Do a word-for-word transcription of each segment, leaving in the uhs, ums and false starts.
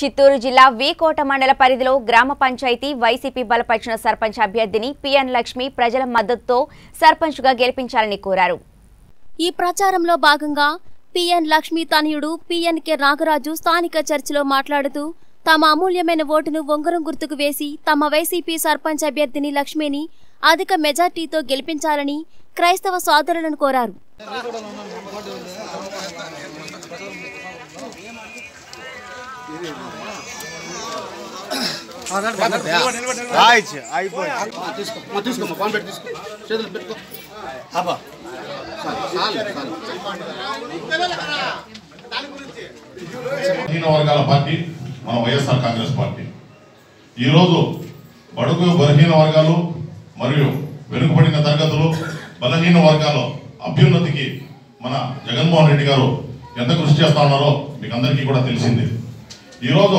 చిత్తూరు జిల్లా వీకోట మండల పరిధిలో గ్రామ పంచాయతీ వైసీపీ బలపరిచిన సర్పంచ్ అభ్యర్థిని పి ఎన్ లక్ష్మి ప్రజల మద్దతుతో సర్పంచ్గా గెలిపించాలని కోరారు. ఈ ప్రచారంలో భాగంగా పి ఎన్ లక్ష్మి తనయుడు పి ఎన్ కే నాగరాజు స్థానిక చర్చిలో మాట్లాడుతూ తమ అమూల్యమైన ఓటును ఉంగరం గుర్తుకు వేసి తమ వైసీపీ సర్పంచ్ అభ్యర్థిని లక్ష్మిని అధిక మెజార్టీతో గెలిపించాలని క్రైస్తవ సోదరులను కోరారు. వర్గాల పార్టీ మన వైఎస్ఆర్ కాంగ్రెస్ పార్టీ ఈరోజు బడుగు బలహీన వర్గాలు మరియు వెనుకబడిన తరగతులు బలహీన వర్గాల అభ్యున్నతికి మన జగన్మోహన్ రెడ్డి గారు ఎంత కృషి చేస్తా ఉన్నారో మీకు అందరికీ కూడా తెలిసింది. ఈరోజు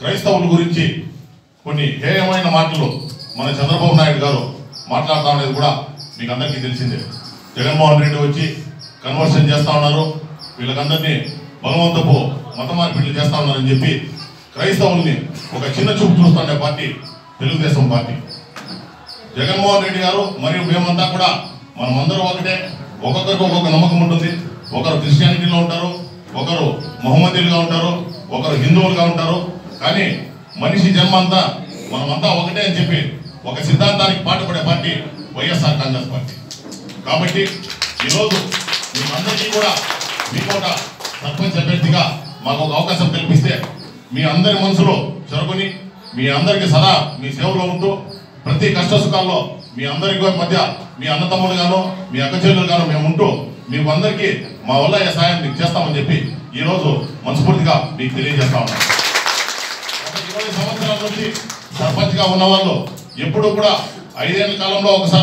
క్రైస్తవుల గురించి కొన్ని హేయమైన మాటలు మన చంద్రబాబు నాయుడు గారు మాట్లాడుతూ ఉండేది కూడా మీకు అందరికీ తెలిసిందే. జగన్మోహన్ రెడ్డి వచ్చి కన్వర్షన్ చేస్తూ ఉన్నారు, వీళ్ళకందరినీ బలవంతపు మత మార్పిడులు చేస్తూ ఉన్నారని చెప్పి క్రైస్తవుల్ని ఒక చిన్న చూపు చూస్తుండే పార్టీ తెలుగుదేశం పార్టీ. జగన్మోహన్ రెడ్డి గారు మరియు మేమంతా కూడా మనమందరూ ఒకటే, ఒక్కొక్కరికి ఒక్కొక్క నమ్మకం ఉంటుంది. ఒకరు క్రిస్టియానిటీలో ఉంటారు, ఒకరు మహమ్మదీలుగా ఉంటారు, ఒకరు హిందువులుగా ఉంటారు. కానీ మనిషి జన్మ అంతా మనమంతా ఒకటే అని చెప్పి ఒక సిద్ధాంతానికి పాటుపడే పార్టీ వైఎస్ఆర్ కాంగ్రెస్ పార్టీ. కాబట్టి ఈరోజు మేమందరికీ కూడా మీకోట సర్పంచ్ అభ్యర్థిగా మాకు ఒక అవకాశం కల్పిస్తే మీ అందరి మనసులో చెరుకొని మీ అందరికీ సదా మీ సేవలో ఉంటూ ప్రతి కష్ట సుఖాల్లో మీ అందరికీ మధ్య మీ అన్నతమ్ములుగాను మీ అక్కచెల్లెలుగాను మేము ఉంటూ మీకు అందరికీ మా వల్ల ఏ సాయం మీకు చేస్తామని చెప్పి ఈరోజు మనస్ఫూర్తిగా మీకు తెలియజేస్తా ఉన్నాం. ఇరవై సంవత్సరాల నుంచి సర్పంచ్గా ఉన్నవాళ్ళు ఎప్పుడు కూడా ఐదేళ్ల కాలంలో ఒకసారి